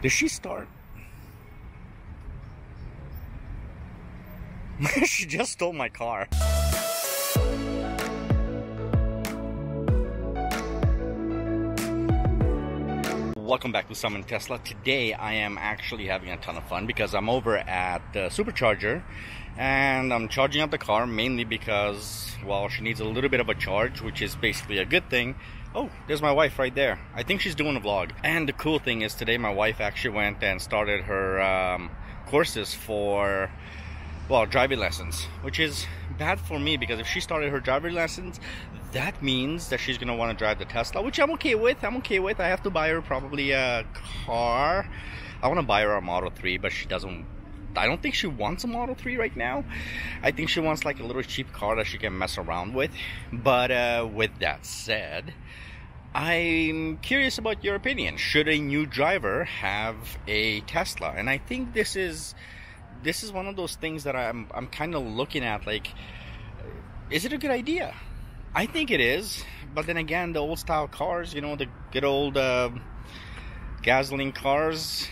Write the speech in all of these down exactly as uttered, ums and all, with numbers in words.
Does she start? She just stole my car. Welcome back to Summon Tesla. Today I am actually having a ton of fun because I'm over at the Supercharger and I'm charging up the car, mainly because, well, she needs a little bit of a charge, which is basically a good thing. Oh, there's my wife right there. I think she's doing a vlog. And the cool thing is today my wife actually went and started her um, courses for, well, driving lessons, which is bad for me because if she started her driving lessons, that means that she's gonna want to drive the Tesla, which I'm okay with. I'm okay with. I have to buy her probably a car. I want to buy her a Model three, but she doesn't. I don't think she wants a Model three right now. I think she wants like a little cheap car that she can mess around with. But uh, with that said, I'm curious about your opinion. Should a new driver have a Tesla? And I think this is. This is one of those things that I'm, I'm kind of looking at, like, is it a good idea? I think it is, but then again, the old style cars, you know, the good old uh, gasoline cars,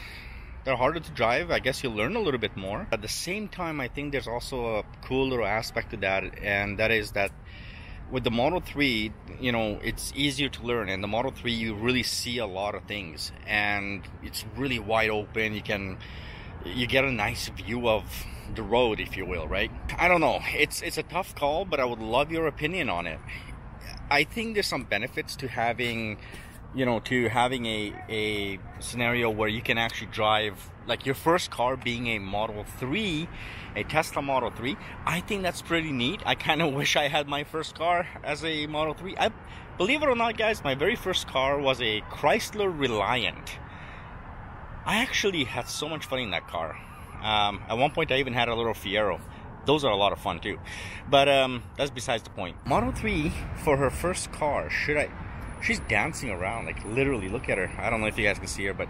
they're harder to drive. I guess you learn a little bit more. At the same time, I think there's also a cool little aspect to that, and that is that with the Model three, you know, it's easier to learn. And the Model three, you really see a lot of things, and it's really wide open. You can... you get a nice view of the road, if you will, right? I don't know. It's it's a tough call, but I would love your opinion on it. I think there's some benefits to having, you know, to having a, a scenario where you can actually drive, like your first car being a Model three, a Tesla Model three. I think that's pretty neat. I kind of wish I had my first car as a Model three. I, believe it or not, guys, my very first car was a Chrysler Reliant. I actually had so much fun in that car. Um, at one point I even had a little Fiero. Those are a lot of fun too. But um, that's besides the point. Model three for her first car, should I... she's dancing around, like literally, look at her. I don't know if you guys can see her, but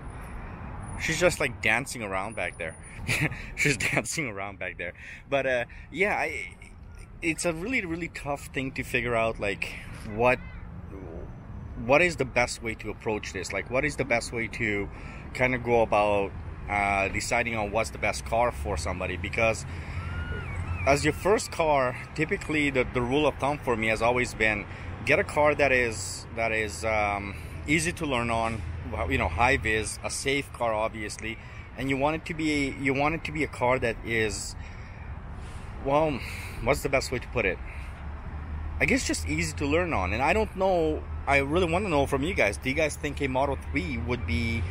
she's just like dancing around back there. She's dancing around back there. But uh, yeah, I, it's a really, really tough thing to figure out, like what, what is the best way to approach this? Like what is the best way to kind of go about uh, deciding on what's the best car for somebody, because as your first car, typically the, the rule of thumb for me has always been get a car that is that is um, easy to learn on, you know, high vis, a safe car obviously, and you want it to be you want it to be a car that is, well, what's the best way to put it? I guess just easy to learn on. And I don't know, I really want to know from you guys, do you guys think a Model three would be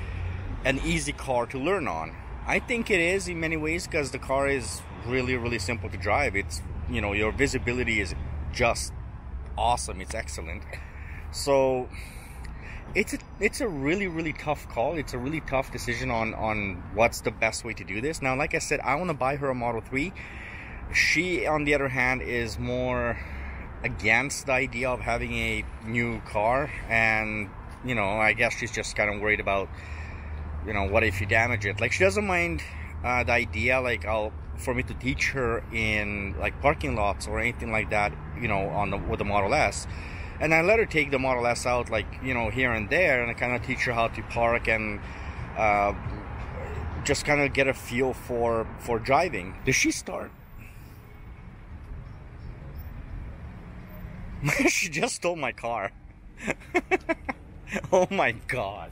an easy car to learn on? I think it is in many ways, because the car is really, really simple to drive. It's, you know, your visibility is just awesome. It's excellent. So it's a, it's a really, really tough call. It's a really tough decision on, on what's the best way to do this. Now, like I said, I want to buy her a Model three. She, on the other hand, is more against the idea of having a new car. And, you know, I guess she's just kind of worried about, you know, what if you damage it? Like, she doesn't mind uh, the idea, like, I'll for me to teach her in like parking lots or anything like that, you know, on the with the Model S. And I let her take the Model S out, like, you know, here and there, and I kind of teach her how to park and uh, just kind of get a feel for for driving. Does she start? She just stole my car. Oh my God.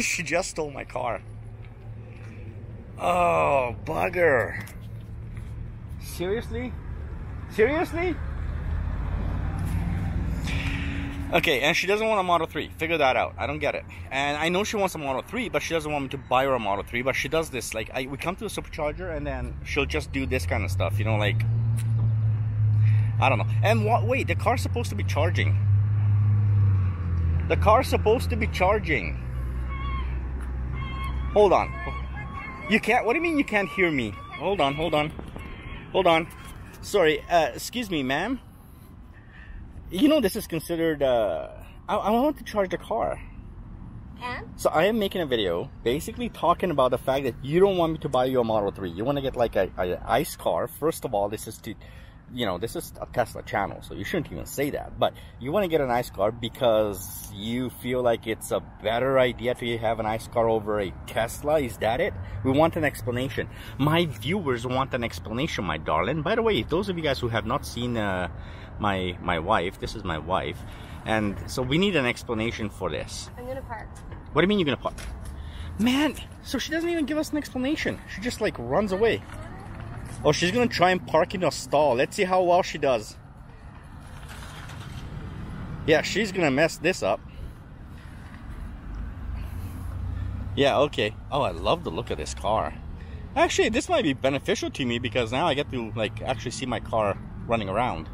She just stole my car. Oh, bugger. Seriously? Seriously? Okay, and she doesn't want a Model three. Figure that out. I don't get it. And I know she wants a Model three, but she doesn't want me to buy her a Model three. But she does this. Like, I, we come to a Supercharger, and then she'll just do this kind of stuff. You know, like... I don't know. And what? Wait, the car's supposed to be charging. The car's supposed to be charging. Hold on. You can't, what do you mean you can't hear me? Hold on, hold on. Hold on. Sorry, uh, excuse me, ma'am. You know this is considered, uh, I, I want to charge the car. Yeah? So I am making a video basically talking about the fact that you don't want me to buy you a Model three. You want to get like a, a ICE car. First of all, this is to, you know, this is a Tesla channel, so you shouldn't even say that. But you want to get an ICE car because you feel like it's a better idea to have an ICE car over a Tesla. Is that it? We want an explanation. My viewers want an explanation, my darling. By the way, those of you guys who have not seen uh, my my wife, this is my wife, and so we need an explanation for this. I'm gonna park. What do you mean you're gonna park? Man, so she doesn't even give us an explanation. She just like runs away. Oh, she's gonna try and park in a stall. Let's see how well she does. Yeah, she's gonna mess this up. Yeah, okay. Oh, I love the look of this car. Actually, this might be beneficial to me because now I get to like actually see my car running around.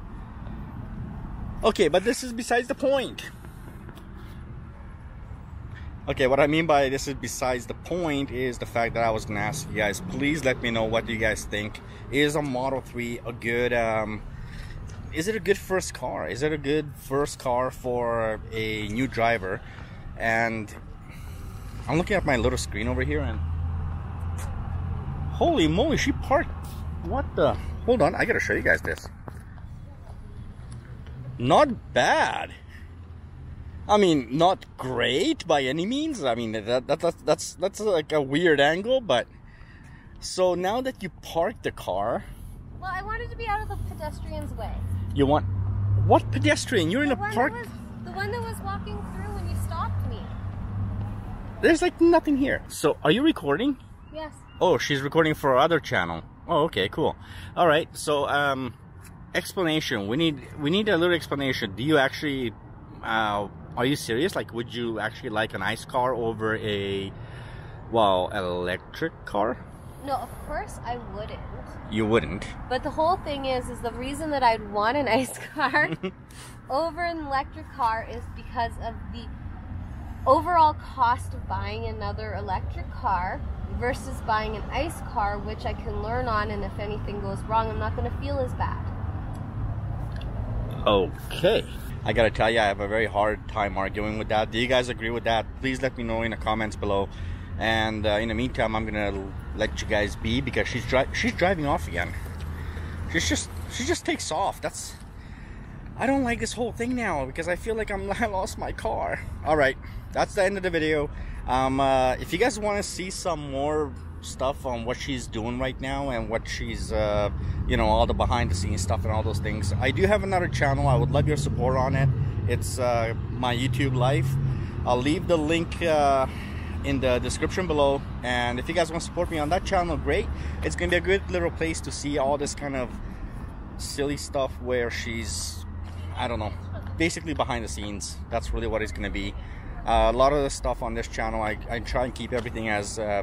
Okay, but this is besides the point. Okay, what I mean by this is besides the point is the fact that I was going to ask you guys, please let me know what you guys think. Is a Model three a good, um, is it a good first car? Is it a good first car for a new driver? And I'm looking at my little screen over here and holy moly, she parked. What the? Hold on, I got to show you guys this. Not bad. I mean, not great by any means. I mean, that, that, that's, that's, that's like a weird angle, but... So now that you parked the car... Well, I wanted to be out of the pedestrian's way. You want... What pedestrian? You're the in a park... Was, the one that was walking through when you stopped me. There's like nothing here. So, are you recording? Yes. Oh, she's recording for our other channel. Oh, okay, cool. Alright, so, um... explanation. We need, we need a little explanation. Do you actually... Uh, Are you serious? Like, would you actually like an ICE car over a, well, electric car? No, of course I wouldn't. You wouldn't? But the whole thing is, is the reason that I'd want an ICE car over an electric car is because of the overall cost of buying another electric car versus buying an ICE car, which I can learn on, and if anything goes wrong, I'm not going to feel as bad. Okay. I gotta tell you, I have a very hard time arguing with that. Do you guys agree with that? Please let me know in the comments below. And uh, in the meantime, I'm gonna let you guys be because she's dri she's driving off again. She's just she just takes off. That's I don't like this whole thing now because I feel like I'm I lost my car. All right, that's the end of the video. Um, uh, if you guys want to see some more stuff on what she's doing right now and what she's uh you know, all the behind the scenes stuff and all those things, I do have another channel. I would love your support on it. It's uh my YouTube life. I'll leave the link uh in the description below, and if you guys want to support me on that channel, great. It's gonna be a good little place to see all this kind of silly stuff where she's, I don't know, basically behind the scenes. That's really what it's gonna be. Uh, a lot of the stuff on this channel, I, I try and keep everything as uh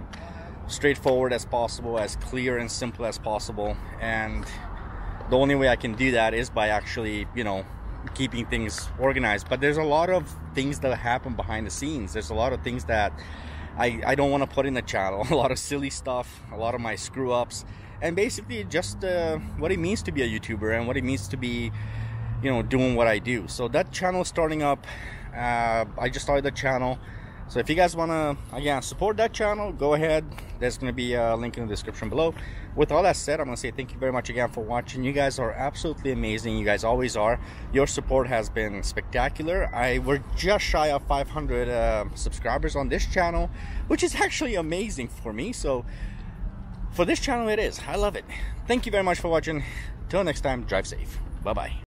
straightforward as possible, as clear and simple as possible, and the only way I can do that is by actually, you know, keeping things organized. But there's a lot of things that happen behind the scenes. There's a lot of things that I, I don't want to put in the channel, a lot of silly stuff, a lot of my screw-ups, and basically just uh, what it means to be a YouTuber and what it means to be, you know, doing what I do. So that channel is starting up. uh, I just started the channel. So if you guys want to, again, support that channel, go ahead. There's going to be a link in the description below. With all that said, I'm going to say thank you very much again for watching. You guys are absolutely amazing. You guys always are. Your support has been spectacular. I We're just shy of five hundred uh, subscribers on this channel, which is actually amazing for me. So for this channel, it is. I love it. Thank you very much for watching. Till next time, drive safe. Bye-bye.